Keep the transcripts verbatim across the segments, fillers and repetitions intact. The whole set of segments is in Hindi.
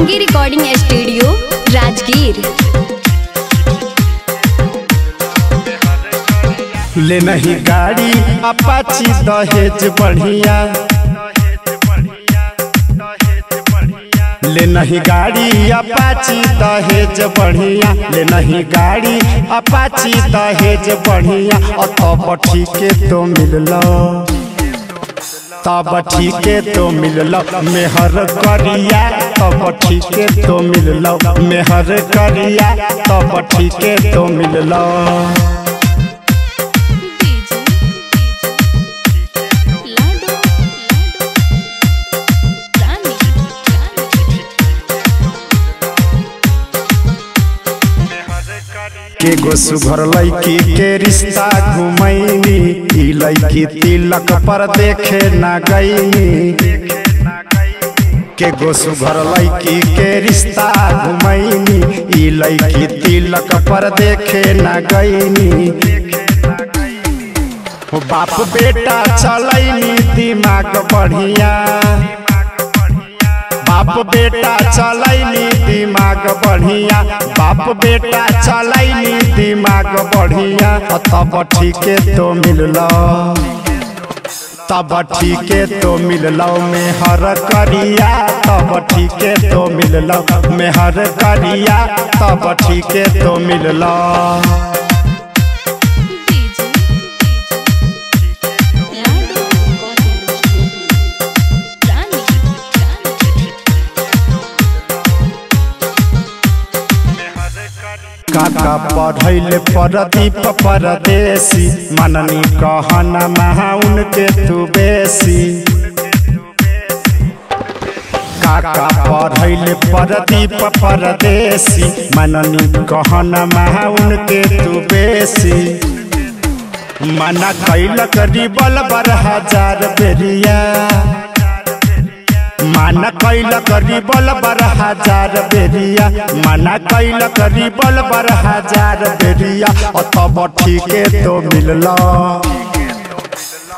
संगी रिकॉर्डिंग स्टूडियो राजगीर। ले नहीं गाड़ी अपाची दहेज बढ़िया, ले नहीं गाड़ी अपाची दहेज बढ़िया, ले नहीं गाड़ी अपाची दहेज बढ़िया। तब ठीके तो मिललो, तब ठीके तो मिललो मेहर करिया, तब ठीके तो मिललो मेहर करिया, तब ठीके तो मिललो। के गो सुभर लैकी के रिश्ता घुमैनी, ई लैकी तिलक पर देखे ना गईनी। के गो सुभर लैकी के रिश्ता घुमैनी, ई लैकी तिलक पर देखे ना गईनी। बाप बेटा चलैनी दिमाग बढ़िया, बाप बेटा चलैनी दिमाग बढ़िया, बाप बेटा चलैनी दिमाग बढ़िया। तब ठीके तो मिललो, तब ठीके तो मिललो मेहर करिया, तब ठीके तो मिललो मेहर करिया, तब ठीके तो मिललो। काका पढ़ैले प्रदीप परदेशी, मननी कहना महा उनके तू बेसी। काका पढ़ैले प्रदीप परदेशी, मननी कहना महा उनके तू बेसी। मना कैलक रिवॉल्वर हजार बेरिया, मना कैलक रिवॉल्वर हजार बेरिया, मना कैलक रिवॉल्वर हजार बेरिया। तब ठीके तो मिललो,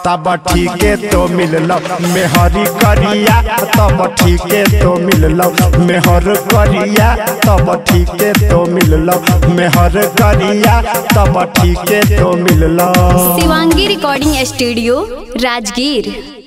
तब ठीके तो मिललो मेहरी करिया, तब ठीके तो मिललो मेहर करिया, तब ठीके तो मिललो मेहर करिया, तब ठीके तो मिललो। Shivangi recording studio Rajgir.